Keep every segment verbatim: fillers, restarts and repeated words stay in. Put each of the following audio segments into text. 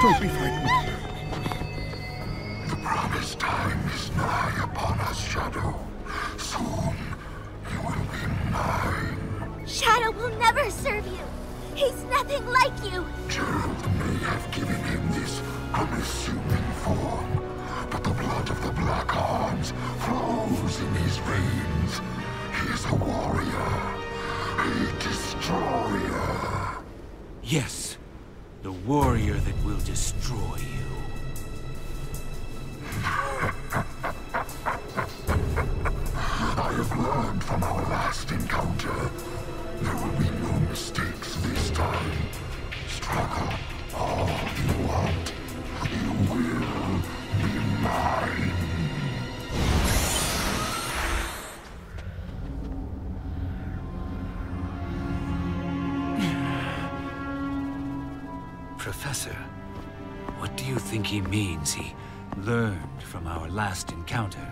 Don't be frightened. The promised time is nigh upon us, Shadow. Soon, you will be mine. Shadow will never serve you. He's nothing like you. Gerald may have given him this unassuming form, but the blood of the Black Arms flows in his veins. He is a warrior. A destroyer. Yes, the warrior that will destroy you. I have learned from our last encounter. There will be no mistakes this time. Struggle all you want. You will be mine. Professor, what do you think he means he learned from our last encounter?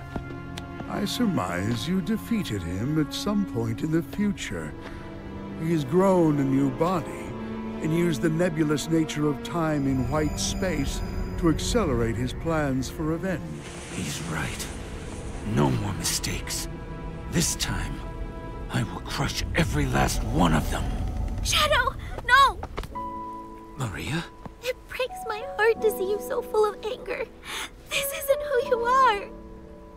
I surmise you defeated him at some point in the future. He has grown a new body and used the nebulous nature of time in white space to accelerate his plans for revenge. He's right. No more mistakes. This time, I will crush every last one of them. Shadow, no! Maria? It breaks my heart to see you so full of anger. This isn't who you are.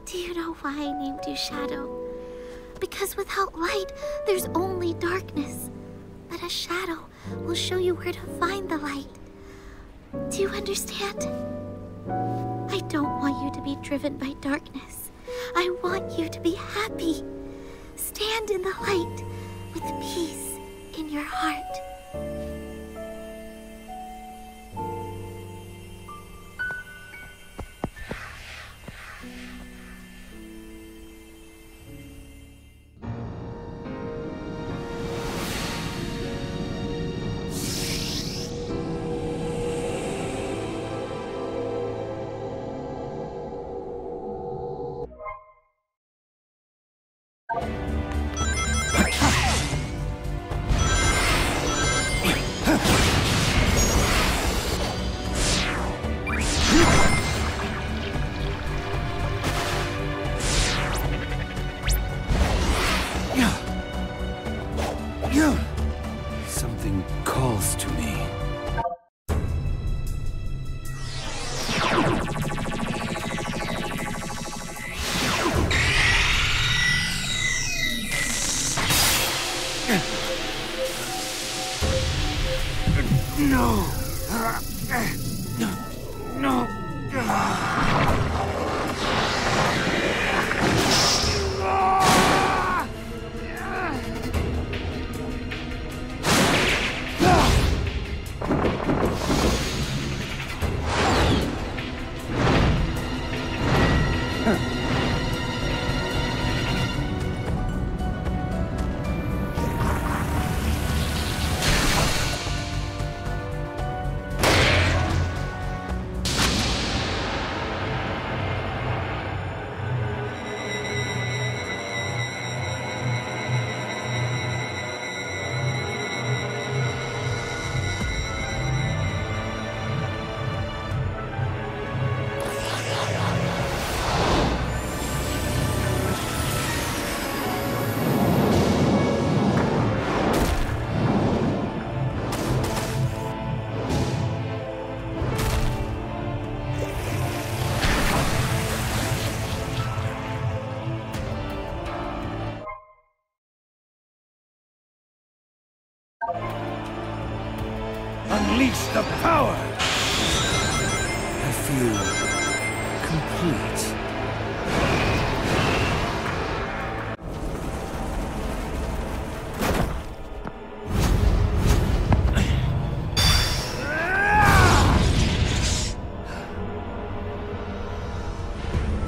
Do you know why I named you Shadow? Because without light, there's only darkness. But a shadow will show you where to find the light. Do you understand? I don't want you to be driven by darkness. I want you to be happy. Stand in the light with peace in your heart. Unleash the power! I feel complete.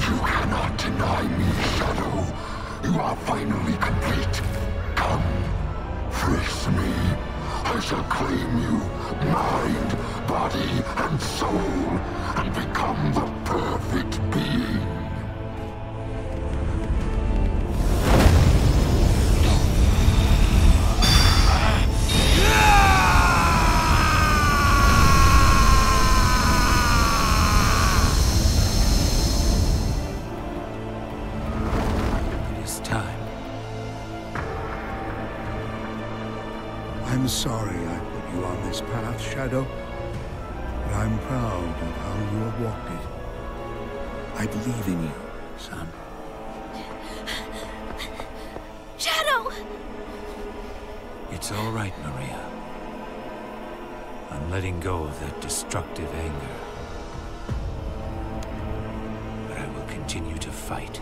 You cannot deny me, Shadow. You are finally complete. Come, face me. I shall claim you, mind, body, and soul, and become the perfect being. I'm sorry I put you on this path, Shadow, but I'm proud of how you have walked it. I believe in you, son. Shadow! It's all right, Maria. I'm letting go of that destructive anger. But I will continue to fight.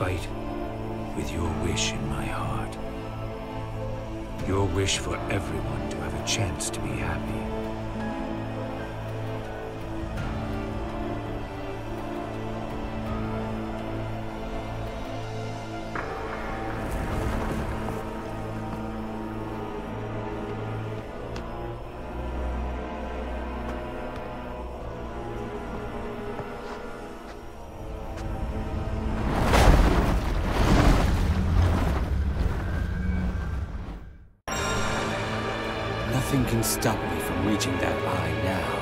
Fight with your wish in my heart. Your wish for everyone to have a chance to be happy. Nothing can stop me from reaching that eye now.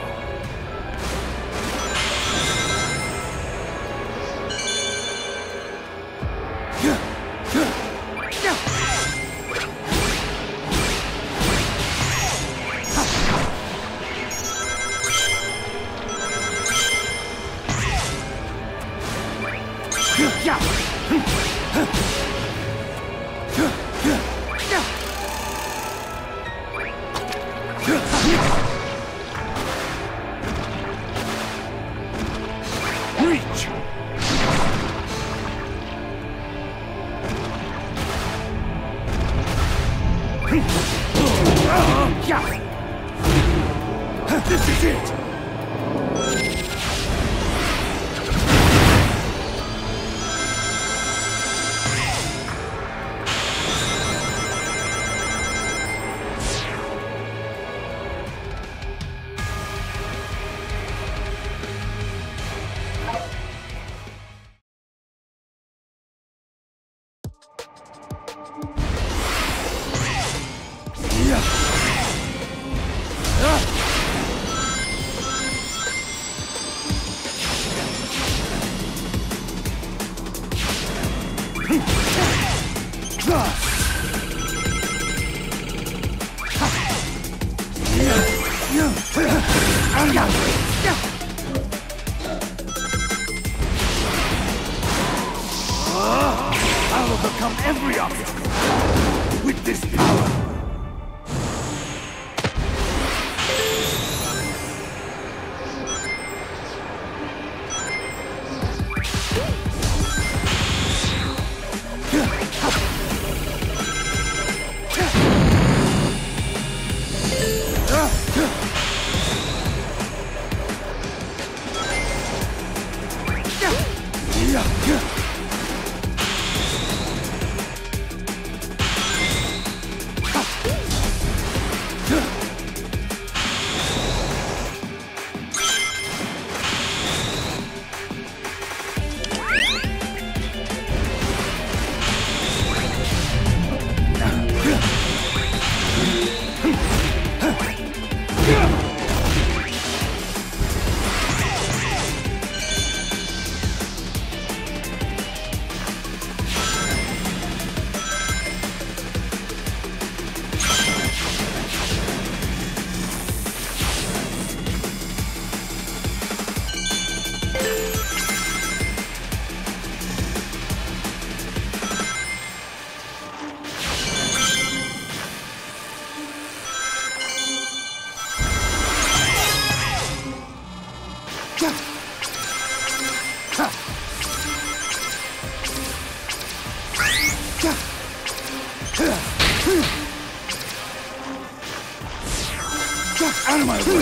Reach! Yeah. This is it! I will become every obstacle with this power. Out of my way!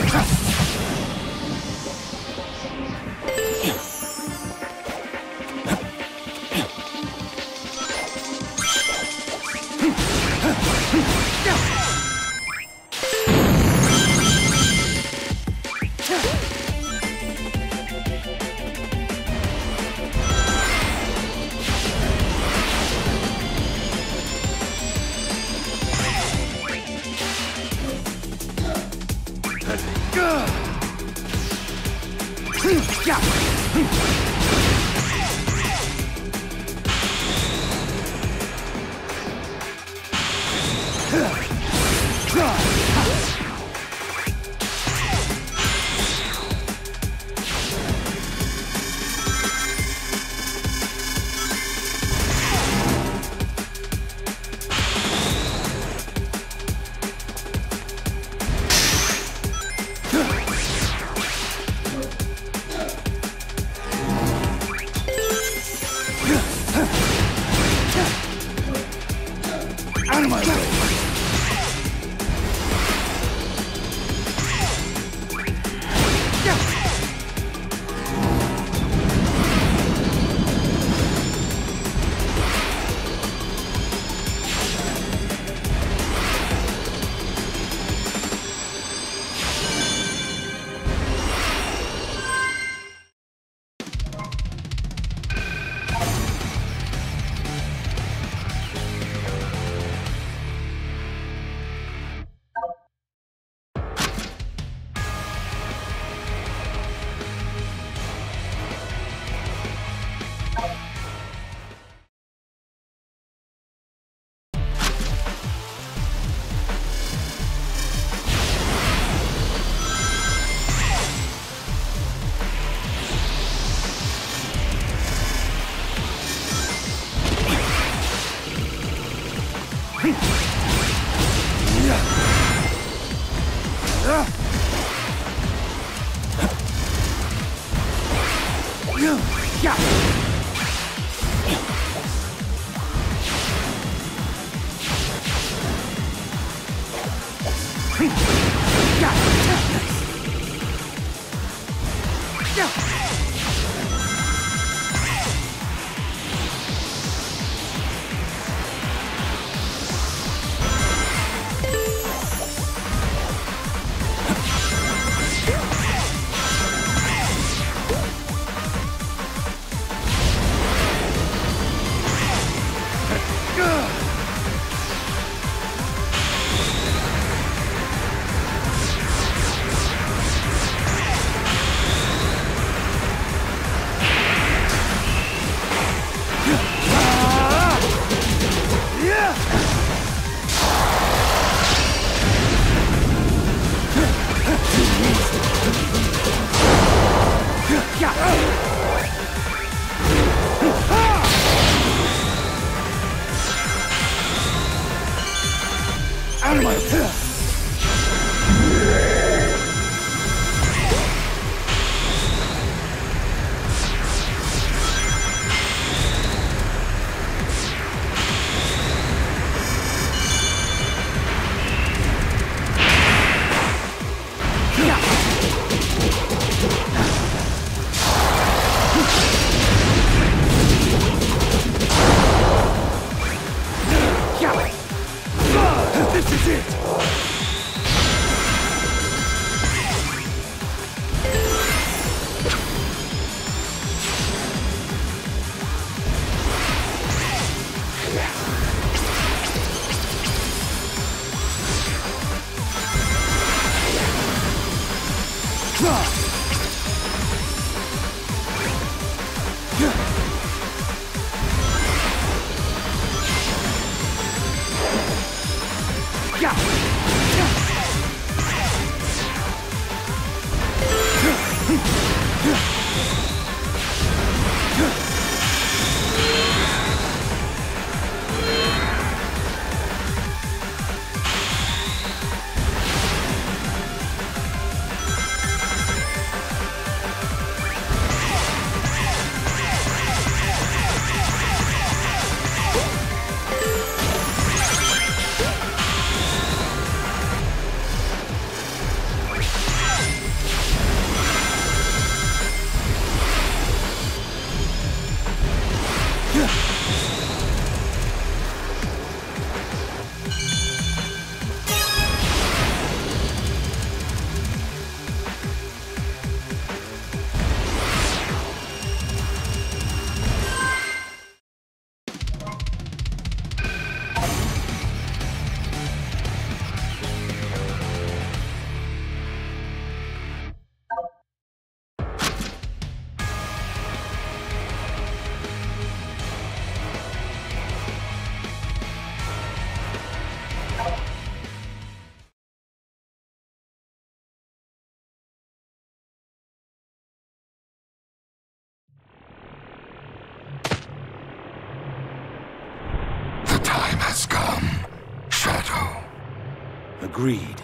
Agreed.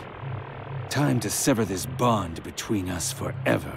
Time to sever this bond between us forever.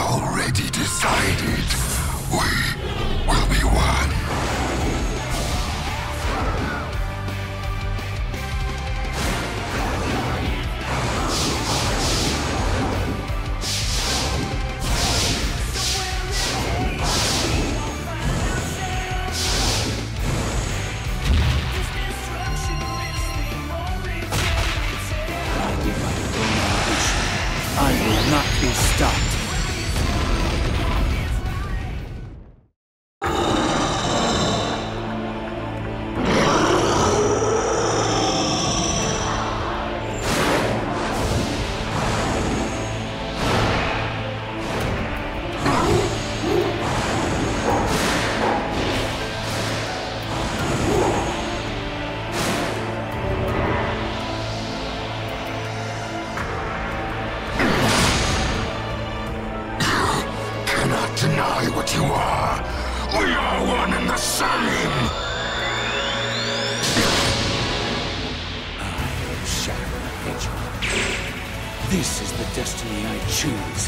already decided. We will be one. This is the destiny I choose.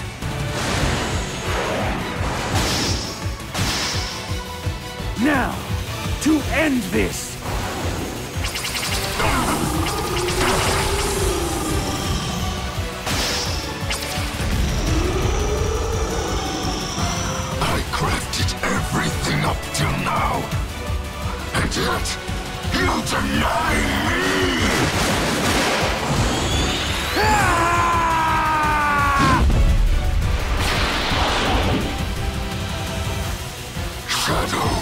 Now, to end this! I crafted everything up till now, and yet, you deny me! Ah! Shadow,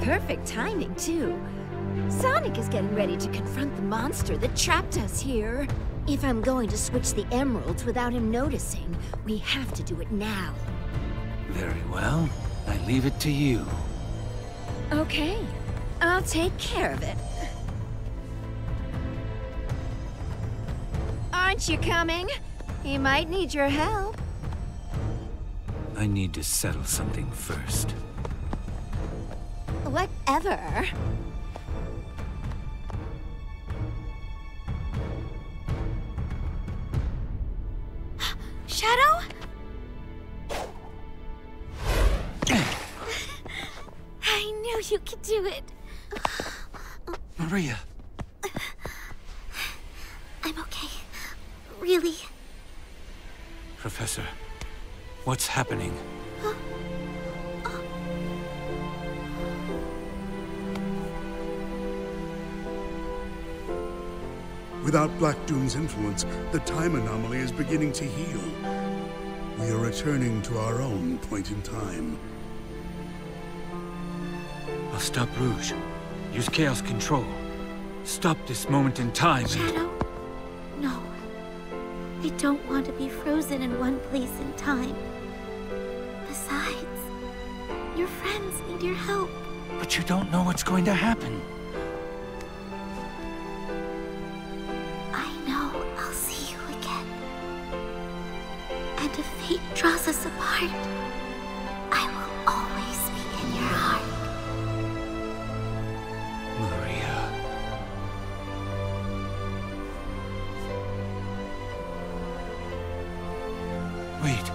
perfect timing, too. Sonic is getting ready to confront the monster that trapped us here. If I'm going to switch the emeralds without him noticing, we have to do it now. Very well. I leave it to you. Okay. I'll take care of it. Aren't you coming? He might need your help. I need to settle something first. Whatever. Shadow? I knew you could do it. Maria. I'm okay. Really. Professor, what's happening? Huh? Without Black Doom's influence, the time anomaly is beginning to heal. We are returning to our own point in time. I'll stop Rouge. Use Chaos Control. Stop this moment in time. Shadow? No. I don't want to be frozen in one place in time. Besides, your friends need your help. But you don't know what's going to happen. Draws us apart. I will always be in your heart. Maria. Wait.